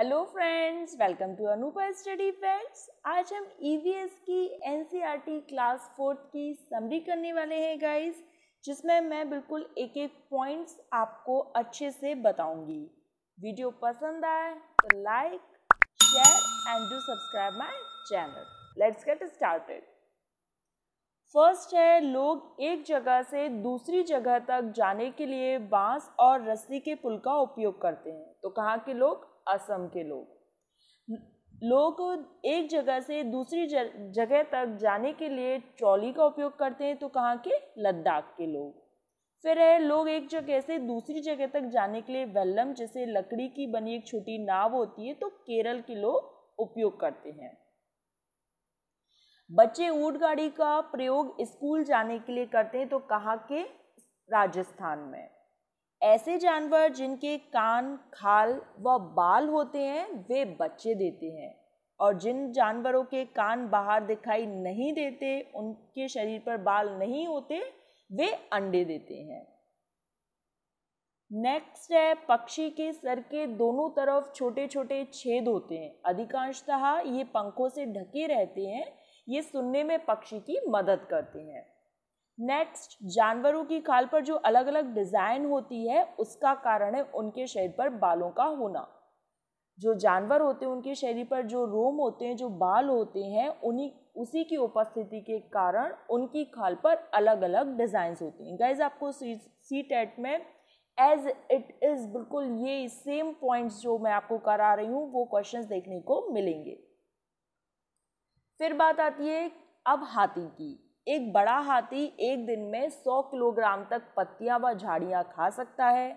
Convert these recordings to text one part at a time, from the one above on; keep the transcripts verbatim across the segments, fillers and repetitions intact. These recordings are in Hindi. Hello friends, welcome to Anubha study facts. आज हम ईवीएस की एनसीईआरटी क्लास फोर्थ की समरी करने वाले हैं गाइस, जिसमें मैं बिल्कुल एक एक पॉइंट्स आपको अच्छे से बताऊंगी। वीडियो पसंद आए तो like share and do subscribe my channel. Let's get started. First है, लोग एक जगह से दूसरी जगह तक जाने के लिए बांस और रस्सी के पुल का उपयोग करते हैं। तो कहाँ के लोग? असम के लोग। लोग एक जगह से दूसरी जगह तक जाने के लिए ट्रॉली का उपयोग करते हैं। तो कहाँ के? लद्दाख के लोग। फिर है, लोग एक जगह से दूसरी जगह तक जाने के लिए वल्लम जैसे लकड़ी की बनी एक छोटी नाव होती है। तो केरल के लोग उपयोग करते हैं। बच्चे ऊंट गाड़ी का प्रयोग स्कूल जाने के लिए करते हैं। तो कहाँ के? राजस्थान में। ऐसे जानवर जिनके कान, खाल व बाल होते हैं वे बच्चे देते हैं, और जिन जानवरों के कान बाहर दिखाई नहीं देते, उनके शरीर पर बाल नहीं होते, वे अंडे देते हैं। नेक्स्ट है, पक्षी के सर के दोनों तरफ छोटे छोटे छेद होते हैं। अधिकांशतः ये पंखों से ढके रहते हैं। ये सुनने में पक्षी की मदद करते हैं। नेक्स्ट, जानवरों की खाल पर जो अलग अलग डिज़ाइन होती है, उसका कारण है उनके शरीर पर बालों का होना। जो जानवर होते हैं उनके शरीर पर जो रोम होते हैं, जो बाल होते हैं, उन्हीं उसी की उपस्थिति के कारण उनकी खाल पर अलग अलग डिज़ाइंस होते हैं। गाइज, आपको सी टेट में एज इट इज़ बिल्कुल ये सेम पॉइंट्स जो मैं आपको करा रही हूँ वो क्वेश्चंस देखने को मिलेंगे। फिर बात आती है अब हाथी की। एक बड़ा हाथी एक दिन में सौ किलोग्राम तक पत्तियां व झाड़ियां खा सकता है।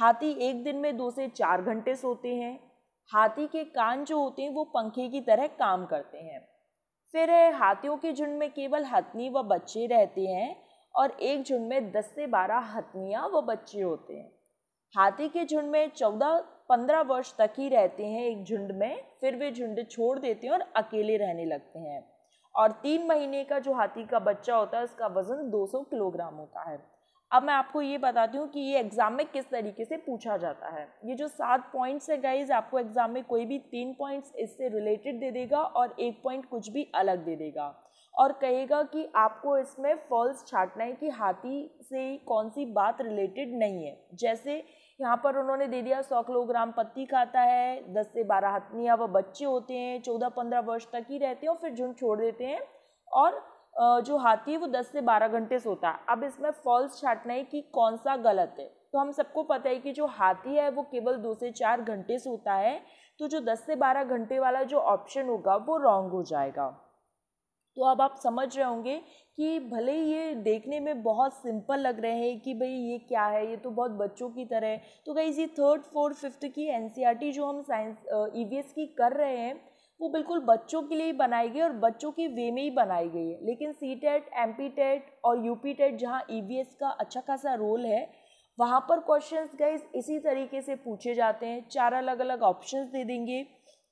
हाथी एक दिन में दो से चार घंटे सोते हैं। हाथी के कान जो होते हैं वो पंखे की तरह काम करते हैं। फिर है, हाथियों के झुंड में केवल हथनी व बच्चे रहते हैं, और एक झुंड में दस से बारह हथनियाँ व बच्चे होते हैं। हाथी के झुंड में चौदह पंद्रह वर्ष तक ही रहते हैं एक झुंड में, फिर वे झुंड छोड़ देते हैं और अकेले रहने लगते हैं। और तीन महीने का जो हाथी का बच्चा होता है उसका वजन दो सौ किलोग्राम होता है। अब मैं आपको ये बताती हूँ कि ये एग्जाम में किस तरीके से पूछा जाता है। ये जो सात पॉइंट्स है गाइज, आपको एग्जाम में कोई भी तीन पॉइंट्स इससे रिलेटेड दे देगा और एक पॉइंट कुछ भी अलग दे देगा, और कहेगा कि आपको इसमें फॉल्स छाटना है कि हाथी से कौन सी बात रिलेटेड नहीं है। जैसे यहाँ पर उन्होंने दे दिया सौ किलोग्राम पत्ती खाता है, दस से बारह हथनियाँ व बच्चे होते हैं, चौदह पंद्रह वर्ष तक ही रहते हैं और फिर झुंड छोड़ देते हैं, और जो हाथी है वो दस से बारह घंटे सोता है। अब इसमें फॉल्स छाटना है कि कौन सा गलत है। तो हम सबको पता है कि जो हाथी है वो केवल दो से चार घंटे सोता है, तो जो दस से बारह घंटे वाला जो ऑप्शन होगा वो रॉन्ग हो जाएगा। तो अब आप समझ रहे होंगे कि भले ये देखने में बहुत सिंपल लग रहे हैं कि भाई ये क्या है, ये तो बहुत बच्चों की तरह है। तो गाइस, ये थर्ड फोर्थ फिफ्थ की एनसीईआरटी जो हम साइंस ईवीएस की कर रहे हैं वो बिल्कुल बच्चों के लिए ही बनाई गई और बच्चों के वे में ही बनाई गई है। लेकिन सीटेट, एमपी टेट और यूपी टेट जहाँ ईवीएस का अच्छा खासा रोल है, वहाँ पर क्वेश्चंस गाइस इसी तरीके से पूछे जाते हैं। चार अलग अलग ऑप्शंस दे देंगे,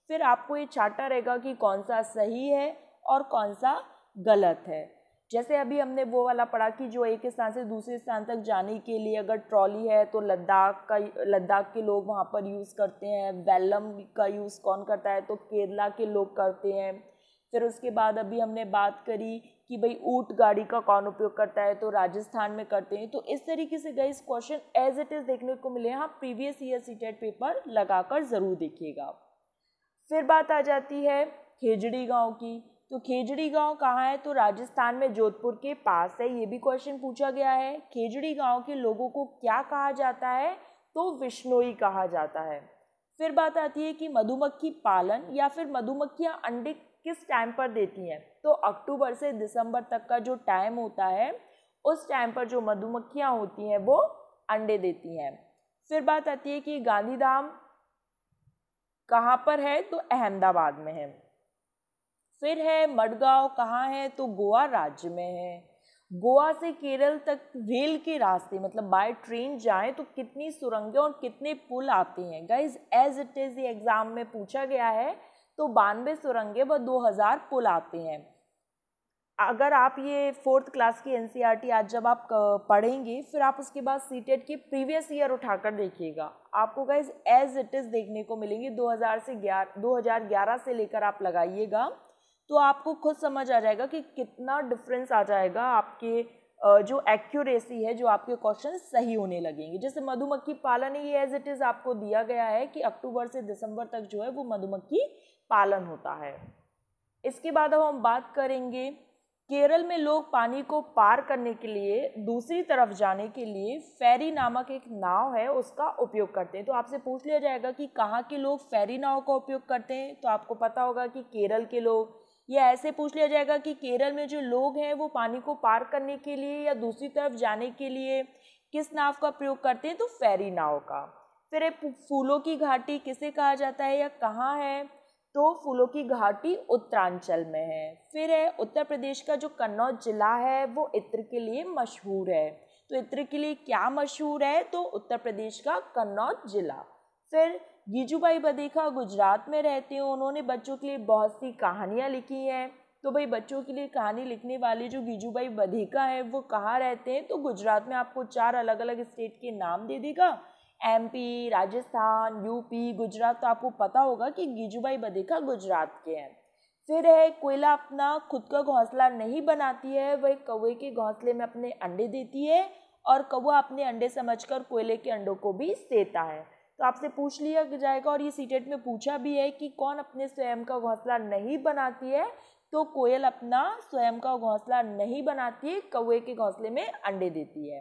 फिर आपको ये चार्टा रहेगा कि कौन सा सही है और कौन सा गलत है। जैसे अभी हमने वो वाला पढ़ा कि जो एक स्थान से दूसरे स्थान तक जाने के लिए अगर ट्रॉली है तो लद्दाख का लद्दाख के लोग वहाँ पर यूज़ करते हैं। वैलम का यूज़ कौन करता है? तो केरला के लोग करते हैं। फिर उसके बाद अभी हमने बात करी कि भाई ऊँट गाड़ी का कौन उपयोग करता है, तो राजस्थान में करते हैं। तो इस तरीके से guys question as it is देखने को मिले हैं। हाँ, प्रीवियस ईयर सीटेट पेपर लगा कर ज़रूर देखिएगा। फिर बात आ जाती है खेजड़ी गाँव की। तो खेजड़ी गांव कहाँ है? तो राजस्थान में जोधपुर के पास है। ये भी क्वेश्चन पूछा गया है। खेजड़ी गांव के लोगों को क्या कहा जाता है? तो विश्नोई कहा जाता है। फिर बात आती है कि मधुमक्खी पालन या फिर मधुमक्खियां अंडे किस टाइम पर देती हैं? तो अक्टूबर से दिसंबर तक का जो टाइम होता है उस टाइम पर जो मधुमक्खियाँ होती हैं वो अंडे देती हैं। फिर बात आती है कि गांधीधाम कहाँ पर है? तो अहमदाबाद में है। फिर है मडगांव कहाँ है? तो गोवा राज्य में है। गोवा से केरल तक रेल के रास्ते, मतलब बाय ट्रेन जाएं तो कितनी सुरंगें और कितने पुल आते हैं? गाइज, एज इट इज़ ये एग्ज़ाम में पूछा गया है। तो बानवे सुरंगें व दो हज़ार पुल आते हैं। अगर आप ये फोर्थ क्लास की एनसीईआरटी आज जब आप पढ़ेंगे, फिर आप उसके बाद सीटेट के प्रीवियस ईयर उठाकर देखिएगा, आपको गाइज एज इट इज़ देखने को मिलेंगी दो हज़ार से ग्यारह दो हज़ार ग्यारह से लेकर आप लगाइएगा तो आपको खुद समझ आ जाएगा कि कितना डिफरेंस आ जाएगा आपके जो एक्यूरेसी है, जो आपके क्वेश्चन सही होने लगेंगे। जैसे मधुमक्खी पालन है, ये एज इट इज़ आपको दिया गया है कि अक्टूबर से दिसंबर तक जो है वो मधुमक्खी पालन होता है। इसके बाद अब हम बात करेंगे केरल में लोग पानी को पार करने के लिए, दूसरी तरफ जाने के लिए फेरी नामक एक नाव है उसका उपयोग करते हैं। तो आपसे पूछ लिया जाएगा कि कहाँ के लोग फेरी नाव का उपयोग करते हैं, तो आपको पता होगा कि केरल के लोग, या ऐसे पूछ लिया जाएगा कि केरल में जो लोग हैं वो पानी को पार करने के लिए या दूसरी तरफ जाने के लिए किस नाव का प्रयोग करते हैं, तो फेरी नाव का। फिर फूलों की घाटी किसे कहा जाता है या कहाँ है, तो फूलों की घाटी उत्तरांचल में है। फिर है उत्तर प्रदेश का जो कन्नौज जिला है वो इत्र के लिए मशहूर है, तो इत्र के लिए क्या मशहूर है, तो उत्तर प्रदेश का कन्नौज जिला। फिर गिजूभाई बधेखा गुजरात में रहते हैं, उन्होंने बच्चों के लिए बहुत सी कहानियाँ लिखी हैं। तो भाई बच्चों के लिए कहानी लिखने वाले जो गिजूभाई बधेखा है वो कहाँ रहते हैं, तो गुजरात में। आपको चार अलग अलग स्टेट के नाम दे देगा, एमपी, राजस्थान, यूपी, गुजरात, तो आपको पता होगा कि गिजूभाई बधेखा गुजरात के हैं। फिर है कोयला अपना खुद का घोंसला नहीं बनाती है, वह कौवे के घोंसले में अपने अंडे देती है और कौवा अपने अंडे समझकर कोयले के अंडों को भी सेता है। तो आपसे पूछ लिया जाएगा, और ये सीटेट में पूछा भी है कि कौन अपने स्वयं का घोंसला नहीं बनाती है, तो कोयल अपना स्वयं का घोंसला नहीं बनाती है, कौवे के घोंसले में अंडे देती है।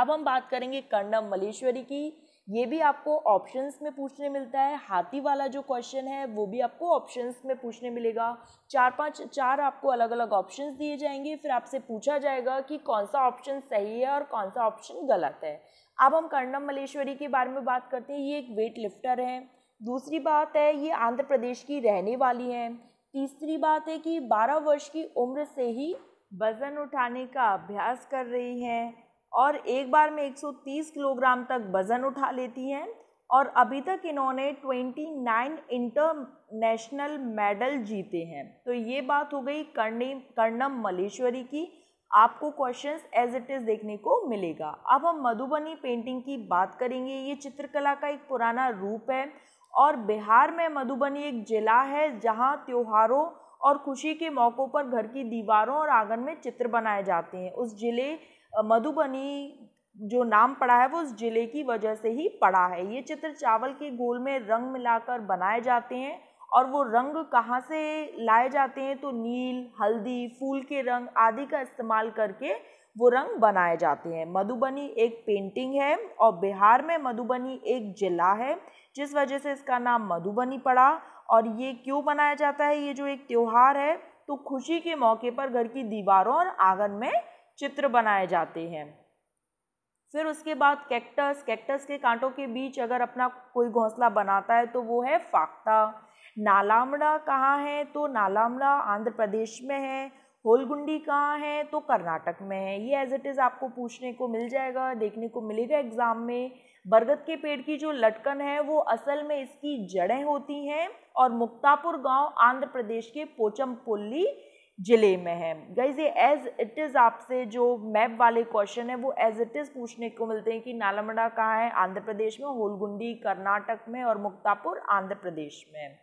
अब हम बात करेंगे कर्णम मलेश्वरी की, ये भी आपको ऑप्शंस में पूछने मिलता है। हाथी वाला जो क्वेश्चन है वो भी आपको ऑप्शंस में पूछने मिलेगा, चार पाँच चार आपको अलग अलग ऑप्शंस दिए जाएंगे। फिर आपसे पूछा जाएगा कि कौन सा ऑप्शन सही है और कौन सा ऑप्शन गलत है। अब हम कर्णम मलेश्वरी के बारे में बात करते हैं, ये एक वेट लिफ्टर है। दूसरी बात है ये आंध्र प्रदेश की रहने वाली है। तीसरी बात है कि बारह वर्ष की उम्र से ही वजन उठाने का अभ्यास कर रही हैं और एक बार में एक सौ तीस किलोग्राम तक वजन उठा लेती हैं, और अभी तक इन्होंने उनतीस इंटरनेशनल मेडल जीते हैं। तो ये बात हो गई कर्णी कर्णम मलेश्वरी की, आपको क्वेश्चंस एज इट इज़ देखने को मिलेगा। अब हम मधुबनी पेंटिंग की बात करेंगे, ये चित्रकला का एक पुराना रूप है और बिहार में मधुबनी एक जिला है जहाँ त्योहारों और खुशी के मौक़ों पर घर की दीवारों और आंगन में चित्र बनाए जाते हैं। उस जिले मधुबनी जो नाम पड़ा है वो उस जिले की वजह से ही पड़ा है। ये चित्र चावल के घोल में रंग मिलाकर बनाए जाते हैं, और वो रंग कहाँ से लाए जाते हैं, तो नील, हल्दी, फूल के रंग आदि का इस्तेमाल करके वो रंग बनाए जाते हैं। मधुबनी एक पेंटिंग है और बिहार में मधुबनी एक जिला है, जिस वजह से इसका नाम मधुबनी पड़ा। और ये क्यों बनाया जाता है, ये जो एक त्योहार है तो खुशी के मौके पर घर की दीवारों और आंगन में चित्र बनाए जाते हैं। फिर उसके बाद कैक्टस, कैक्टस के कांटों के बीच अगर अपना कोई घोंसला बनाता है तो वो है फाख्ता। नालामड़ा कहाँ है, तो नालामड़ा आंध्र प्रदेश में है। होलगुंडी कहाँ है, तो कर्नाटक में है। ये एज इट इज़ आपको पूछने को मिल जाएगा, देखने को मिलेगा एग्ज़ाम में। बरगद के पेड़ की जो लटकन है वो असल में इसकी जड़ें होती हैं, और मुक्तापुर गांव आंध्र प्रदेश के पोचमपल्ली जिले में है। गाइज ये एज इट इज़ आपसे जो मैप वाले क्वेश्चन है वो एज इट इज़ पूछने को मिलते हैं कि नालामड़ा कहाँ है, आंध्र प्रदेश में, होलगुंडी कर्नाटक में, और मुक्तापुर आंध्र प्रदेश में।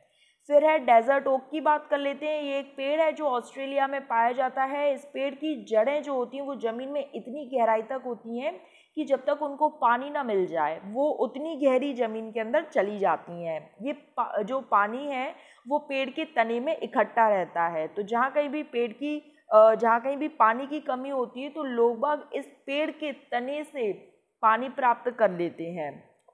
फिर है डेजर्ट ओक की बात कर लेते हैं, ये एक पेड़ है जो ऑस्ट्रेलिया में पाया जाता है। इस पेड़ की जड़ें जो होती हैं वो ज़मीन में इतनी गहराई तक होती हैं कि जब तक उनको पानी ना मिल जाए वो उतनी गहरी ज़मीन के अंदर चली जाती हैं। ये पा, जो पानी है वो पेड़ के तने में इकट्ठा रहता है, तो जहाँ कहीं भी पेड़ की जहाँ कहीं भी पानी की कमी होती है तो लोग बाग इस पेड़ के तने से पानी प्राप्त कर लेते हैं।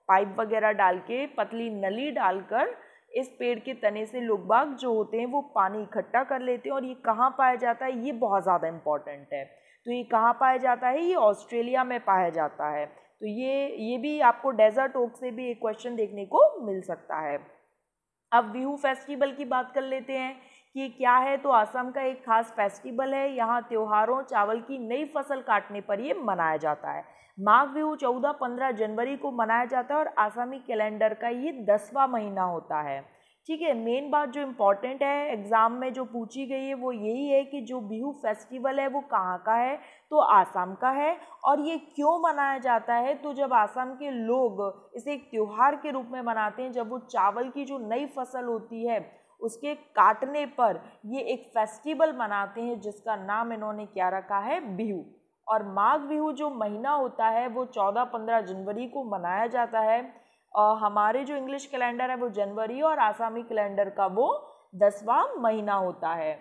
पाइप वगैरह डाल के, पतली नली डालकर इस पेड़ के तने से लोग बाग जो होते हैं वो पानी इकट्ठा कर लेते हैं। और ये कहाँ पाया जाता है, ये बहुत ज़्यादा इम्पॉर्टेंट है। तो ये कहाँ पाया जाता है, ये ऑस्ट्रेलिया में पाया जाता है। तो ये ये भी आपको डेजर्ट ओक से भी एक क्वेश्चन देखने को मिल सकता है। अब बिहू फेस्टिवल की बात कर लेते हैं कि क्या है, तो असम का एक खास फेस्टिवल है। यहाँ त्योहारों, चावल की नई फसल काटने पर ये मनाया जाता है। माघ बिहू चौदह पंद्रह जनवरी को मनाया जाता है और आसामी कैलेंडर का ये दसवां महीना होता है। ठीक है, मेन बात जो इम्पॉर्टेंट है एग्ज़ाम में जो पूछी गई है वो यही है कि जो बिहू फेस्टिवल है वो कहाँ का है, तो आसाम का है। और ये क्यों मनाया जाता है, तो जब आसाम के लोग इसे एक त्यौहार के रूप में मनाते हैं, जब वो चावल की जो नई फसल होती है उसके काटने पर ये एक फेस्टिवल मनाते हैं जिसका नाम इन्होंने क्या रखा है, बिहू। और माघ बिहू जो महीना होता है वो चौदह पंद्रह जनवरी को मनाया जाता है। और हमारे जो इंग्लिश कैलेंडर है वो जनवरी और आसामी कैलेंडर का वो दसवां महीना होता है।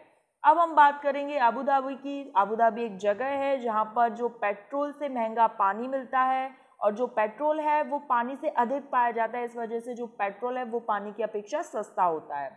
अब हम बात करेंगे अबू धाबी की। अबू धाबी एक जगह है जहाँ पर जो पेट्रोल से महंगा पानी मिलता है, और जो पेट्रोल है वो पानी से अधिक पाया जाता है, इस वजह से जो पेट्रोल है वो पानी की अपेक्षा सस्ता होता है।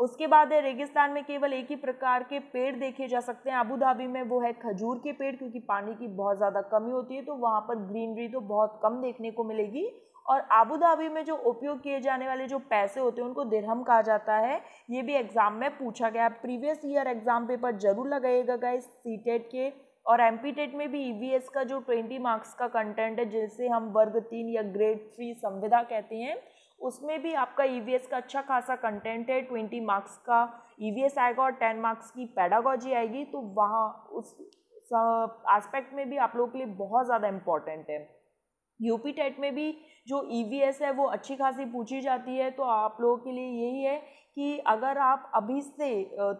उसके बाद है रेगिस्तान में केवल एक ही प्रकार के पेड़ देखे जा सकते हैं अबू धाबी में, वो है खजूर के पेड़, क्योंकि पानी की बहुत ज़्यादा कमी होती है तो वहाँ पर ग्रीनरी तो बहुत कम देखने को मिलेगी। और अबू धाबी में जो उपयोग किए जाने वाले जो पैसे होते हैं उनको दिरहम कहा जाता है। ये भी एग्ज़ाम में पूछा गया, प्रीवियस ईयर एग्ज़ाम पेपर जरूर लगाइएगा गाइस, सीटेट के और एमपी टेट में भी। ईवीएस का जो बीस मार्क्स का कंटेंट है जिसे हम वर्ग तीन या ग्रेड थ्री संविदा कहते हैं, उसमें भी आपका ईवीएस का अच्छा खासा कंटेंट है। बीस मार्क्स का ईवीएस आएगा और दस मार्क्स की पेडागॉजी आएगी, तो वहाँ उस एस्पेक्ट में भी आप लोगों के लिए बहुत ज़्यादा इम्पॉर्टेंट है। यूपी टेट में भी जो ईवीएस है वो अच्छी खासी पूछी जाती है, तो आप लोगों के लिए यही है कि अगर आप अभी से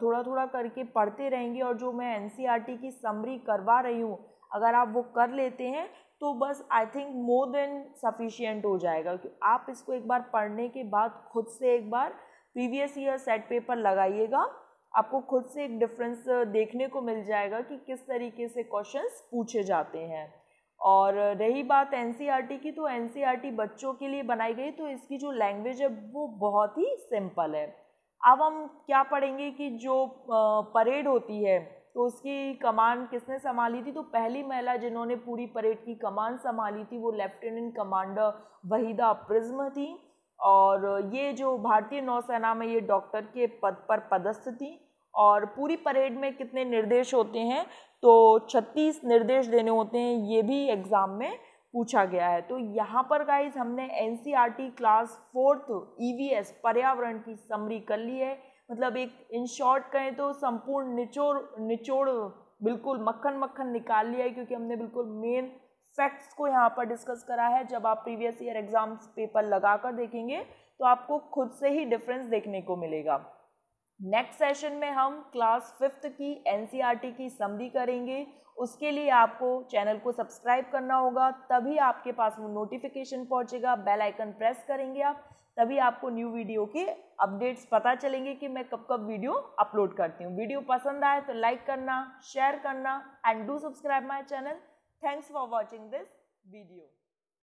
थोड़ा थोड़ा करके पढ़ते रहेंगे और जो मैं एनसीईआरटी की समरी करवा रही हूँ अगर आप वो कर लेते हैं तो बस I think more than sufficient हो जाएगा। कि आप इसको एक बार पढ़ने के बाद खुद से एक बार प्रीवियस ईयर सेट पेपर लगाइएगा, आपको खुद से एक डिफरेंस देखने को मिल जाएगा कि किस तरीके से क्वेश्चंस पूछे जाते हैं। और रही बात एनसीईआरटी की, तो एनसीईआरटी बच्चों के लिए बनाई गई, तो इसकी जो लैंग्वेज है वो बहुत ही सिंपल है। अब हम क्या पढ़ेंगे कि जो परेड होती है तो उसकी कमान किसने संभाली थी, तो पहली महिला जिन्होंने पूरी परेड की कमान संभाली थी वो लेफ्टिनेंट कमांडर वहीदा प्रिज्म थी। और ये जो भारतीय नौसेना में ये डॉक्टर के पद पर पदस्थ थी। और पूरी परेड में कितने निर्देश होते हैं, तो छत्तीस निर्देश देने होते हैं, ये भी एग्ज़ाम में पूछा गया है। तो यहाँ पर गाइज हमने एनसीईआरटी क्लास फोर्थ ईवीएस पर्यावरण की समरी कर ली है, मतलब एक इन शॉर्ट कहें तो संपूर्ण निचोड़ निचोड़ बिल्कुल मक्खन मक्खन निकाल लिया है, क्योंकि हमने बिल्कुल मेन फैक्ट्स को यहाँ पर डिस्कस करा है। जब आप प्रीवियस ईयर एग्ज़ाम्स पेपर लगा कर देखेंगे तो आपको खुद से ही डिफरेंस देखने को मिलेगा। नेक्स्ट सेशन में हम क्लास फिफ्थ की एनसीईआरटी की समरी करेंगे, उसके लिए आपको चैनल को सब्सक्राइब करना होगा, तभी आपके पास वो नोटिफिकेशन पहुंचेगा। बेल आइकन प्रेस करेंगे आप, तभी आपको न्यू वीडियो के अपडेट्स पता चलेंगे कि मैं कब कब वीडियो अपलोड करती हूँ। वीडियो पसंद आए तो लाइक करना, शेयर करना and do subscribe my channel. Thanks for watching this video.